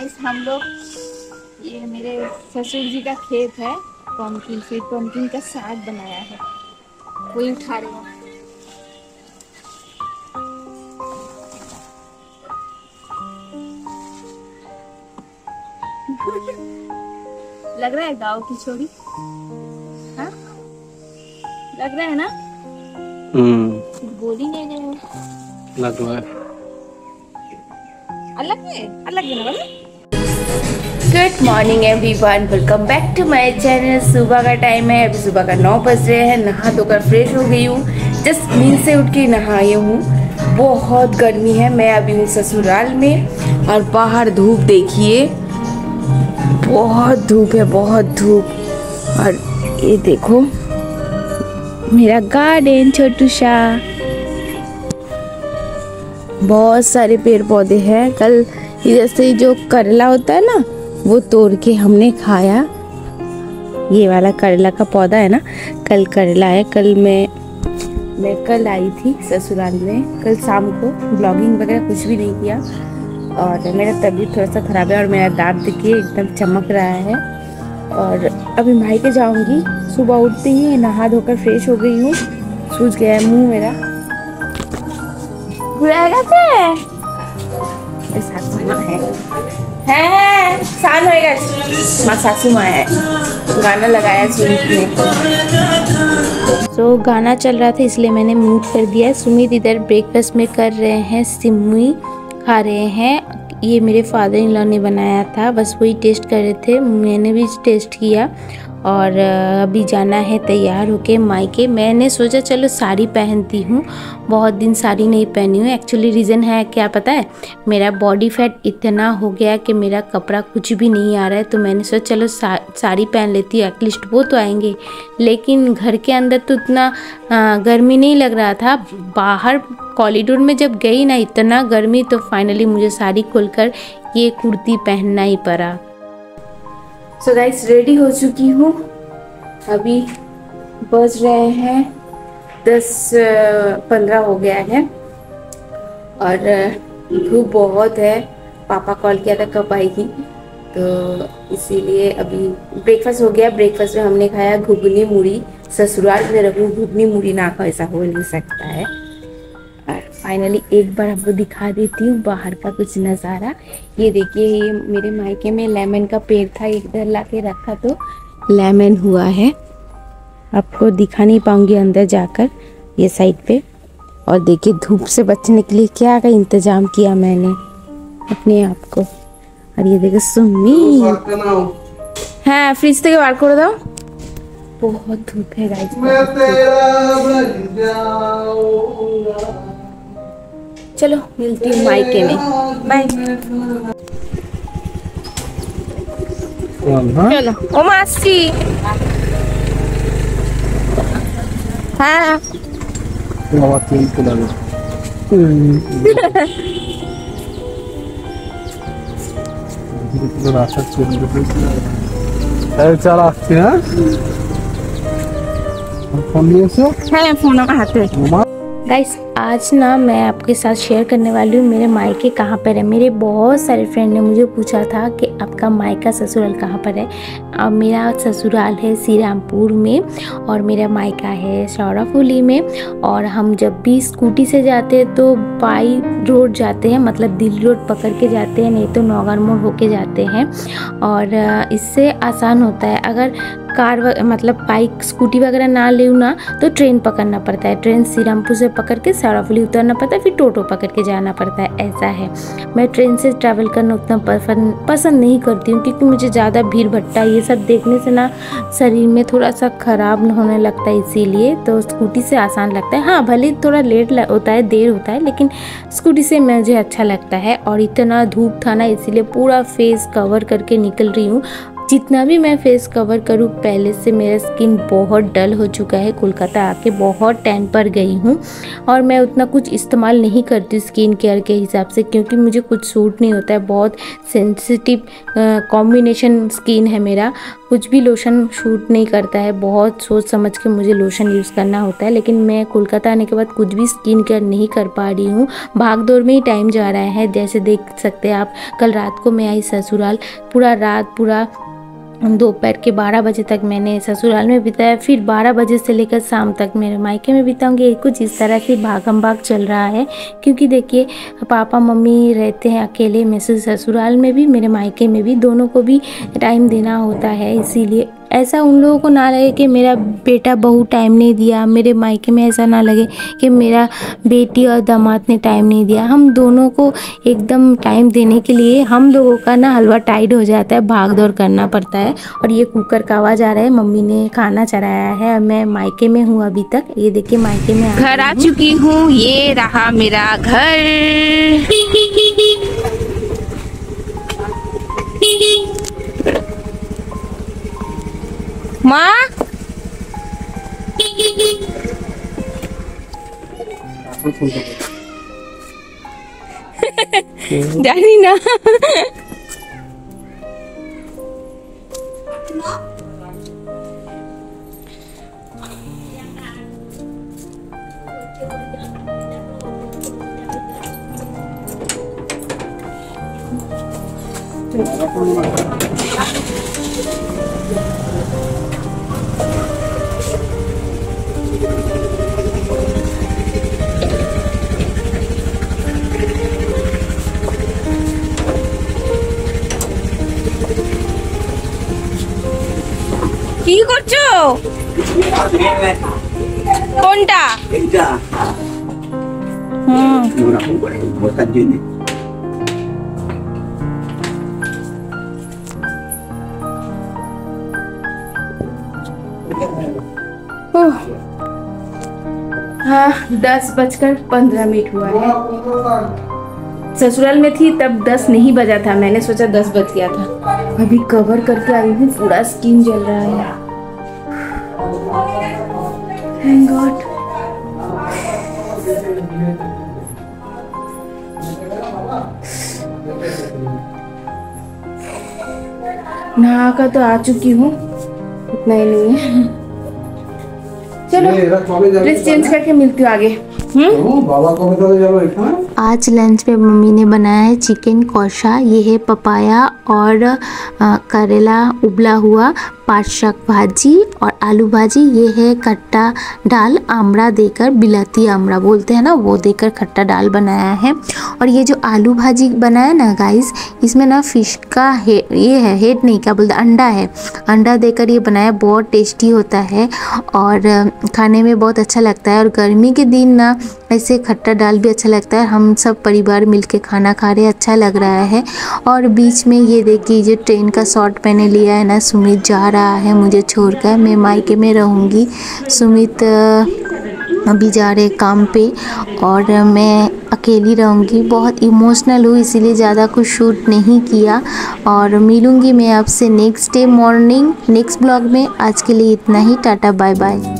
Guys हम लोग, ये मेरे ससुर जी का खेत है पम्पकिन, फिर पम्पकिन का साग बनाया है, वही उठा रहे हैं। लग रहा है गाँव की छोरी, हाँ लग रहा है ना। गोली नहीं गए, लग रहा है अलग में। Good morning everyone, welcome back to my channel. सुबह का टाइम है, अभी सुबह का 9 बज रहे हैं। नहा धोकर फ्रेश हो गई हूँ, जस्ट नींद से उठ के नहाई हूँ। बहुत गर्मी है, मैं अभी हूँ ससुराल में और बाहर धूप देखिए, बहुत धूप है, बहुत धूप। और ये देखो मेरा गार्डन छोटू सा, बहुत सारे पेड़ पौधे हैं। कल जैसे जो करेला होता है ना, वो तोड़ के हमने खाया। ये वाला करेला का पौधा है ना, कल करेला है। कल मैं कल आई थी ससुराल में, कल शाम को ब्लॉगिंग वगैरह कुछ भी नहीं किया और मेरा तबीयत थोड़ा सा ख़राब है और मेरा दांत देखिए एकदम चमक रहा है। और अभी भाई के जाऊँगी, सुबह उठते ही नहा धोकर फ्रेश हो गई हूँ। सूझ गया है मुँह मेरा, है शान होएगा। माँ सासू माँ है, गाना लगाया सुमित ने, तो गाना चल रहा था इसलिए मैंने म्यूट कर दिया। सुमित इधर ब्रेकफास्ट में कर रहे हैं, सिमुई खा रहे हैं। ये मेरे फादर इन लॉ ने बनाया था, बस वही टेस्ट कर रहे थे, मैंने भी टेस्ट किया। और अभी जाना है तैयार होके मायके। मैंने सोचा चलो साड़ी पहनती हूँ, बहुत दिन साड़ी नहीं पहनी हूँ। एक्चुअली रीज़न है क्या पता है, मेरा बॉडी फैट इतना हो गया कि मेरा कपड़ा कुछ भी नहीं आ रहा है। तो मैंने सोचा चलो साड़ी पहन लेती हूँ, एटलीस्ट वो तो आएंगे। लेकिन घर के अंदर तो उतना गर्मी नहीं लग रहा था, बाहर कॉरिडोर में जब गई ना इतना गर्मी, तो फाइनली मुझे साड़ी खोलकर ये कुर्ती पहनना ही पड़ा। सो गाइस रेडी हो चुकी हूँ, अभी बज रहे हैं 10:15 हो गया है और धूप बहुत है। पापा कॉल किया था कब आएगी, तो इसीलिए अभी ब्रेकफास्ट हो गया। ब्रेकफास्ट में हमने खाया घुगनी मूढ़ी। ससुराल में रहूँ घुगनी मूढ़ी ना खाओ ऐसा हो नहीं सकता है। और फाइनली एक बार आपको दिखा देती हूँ बाहर का कुछ नज़ारा। ये देखिए, ये मेरे मायके में लेमन का पेड़ था, इधर ला के रखा तो लेमन हुआ है। आपको दिखा नहीं पाऊँगी अंदर जाकर ये साइड पे। और देखिए धूप से बचने के लिए क्या का इंतज़ाम किया मैंने अपने आप को। और ये देखिए सुमी, हाँ फ्रिज से बाहर कर दो, बहुत धूप है गाइस। चलो मिलती हूँ मायके में, बाय। चलो ओ मासी, हाँ फोन हाथ। गाइस आज ना मैं आपके साथ शेयर करने वाली हूँ मेरे मायके कहाँ पर है। मेरे बहुत सारे फ्रेंड ने मुझे पूछा था कि आपका मायका ससुराल कहाँ पर है। अब मेरा ससुराल है श्रीरामपुर में और मेरा मायका है शौराफुली में। और हम जब भी स्कूटी से जाते हैं तो बाई रोड जाते हैं, मतलब दिल्ली रोड पकड़ के जाते हैं, नहीं तो नौगार मोड़ होके जाते हैं। और इससे आसान होता है। अगर कार मतलब बाइक स्कूटी वगैरह ना ले ना तो ट्रेन पकड़ना पड़ता है। ट्रेन श्रीरामपुर से पकड़ के शौराफुली उतरना पड़ता है, फिर टोटो पकड़ के जाना पड़ता है, ऐसा है। मैं ट्रेन से ट्रैवल करना उतना पसंद नहीं करती हूँ, क्योंकि मुझे ज़्यादा भीड़ भट्टा ये सब देखने से ना शरीर में थोड़ा सा ख़राब होने लगता है, इसीलिए तो स्कूटी से आसान लगता है। हाँ भले थोड़ा लेट होता है, देर होता है, लेकिन स्कूटी से मुझे अच्छा लगता है। और इतना धूप था ना इसीलिए पूरा फेस कवर करके निकल रही हूँ। जितना भी मैं फेस कवर करूँ पहले से मेरा स्किन बहुत डल हो चुका है। कोलकाता आके बहुत टैन पर गई हूँ और मैं उतना कुछ इस्तेमाल नहीं करती स्किन केयर के हिसाब से, क्योंकि मुझे कुछ सूट नहीं होता है। बहुत सेंसिटिव कॉम्बिनेशन स्किन है मेरा, कुछ भी लोशन शूट नहीं करता है। बहुत सोच समझ के मुझे लोशन यूज़ करना होता है, लेकिन मैं कोलकाता आने के बाद कुछ भी स्किन केयर नहीं कर पा रही हूँ। भागदौड़ में ही टाइम जा रहा है। जैसे देख सकते हैं आप, कल रात को मैं आई ससुराल, पूरा रात पूरा दोपहर के 12 बजे तक मैंने ससुराल में बिताया, फिर 12 बजे से लेकर शाम तक मेरे मायके में बिताऊंगी। कुछ इस तरह से भागम भाग चल रहा है, क्योंकि देखिए पापा मम्मी रहते हैं अकेले, मैं ससुराल में भी मेरे मायके में भी, दोनों को भी टाइम देना होता है। इसीलिए ऐसा उन लोगों को ना लगे कि मेरा बेटा बहू टाइम नहीं दिया, मेरे मायके में ऐसा ना लगे कि मेरा बेटी और दामाद ने टाइम नहीं दिया। हम दोनों को एकदम टाइम देने के लिए हम लोगों का ना हलवा टाइट हो जाता है, भाग दौड़ करना पड़ता है। और ये कुकर का आवाज़ आ रहा है, मम्मी ने खाना चढ़ाया है। मैं मायके में हूँ अभी तक, ये देखिए मायके में घर आ चुकी हूँ। ये रहा मेरा घर। माँ जानी ना हाँ, 10:15 हुआ है। ससुराल में थी तब 10 नहीं बजा था, मैंने सोचा 10 बज गया था। अभी कवर करके आई हूँ, पूरा स्किन जल रहा है। Thank God. नहा का तो आ चुकी हूँ, इतना ही नहीं है। चलो ड्रेस चेंज करके मिलती हूँ आगे। बाबा को बता दो इतना। आज लंच में मम्मी ने बनाया है चिकन कौशा। ये है पपाया और करेला उबला हुआ, पाट शाक भाजी और आलू भाजी। ये है खट्टा दाल आमड़ा देकर, बिलाती आमड़ा बोलते हैं ना, वो देकर खट्टा दाल बनाया है। और ये जो आलू भाजी बनाया ना गाइस, इसमें ना फिश का ये है हेड नहीं, क्या बोलते, अंडा है, अंडा देकर ये बनाया। बहुत टेस्टी होता है और खाने में बहुत अच्छा लगता है। और गर्मी के दिन ना ऐसे खट्टा दाल भी अच्छा लगता है। हम सब परिवार मिलके खाना खा रहे, अच्छा लग रहा है। और बीच में ये देखिए जो ट्रेन का शॉट मैंने लिया है ना, सुमित जा रहा है मुझे छोड़कर, मैं मायके में रहूँगी। सुमित अभी जा रहे काम पे और मैं अकेली रहूँगी। बहुत इमोशनल हूँ, इसीलिए ज़्यादा कुछ शूट नहीं किया। और मिलूँगी मैं आपसे next day morning next blog में। आज के लिए इतना ही, टाटा बाय बाय।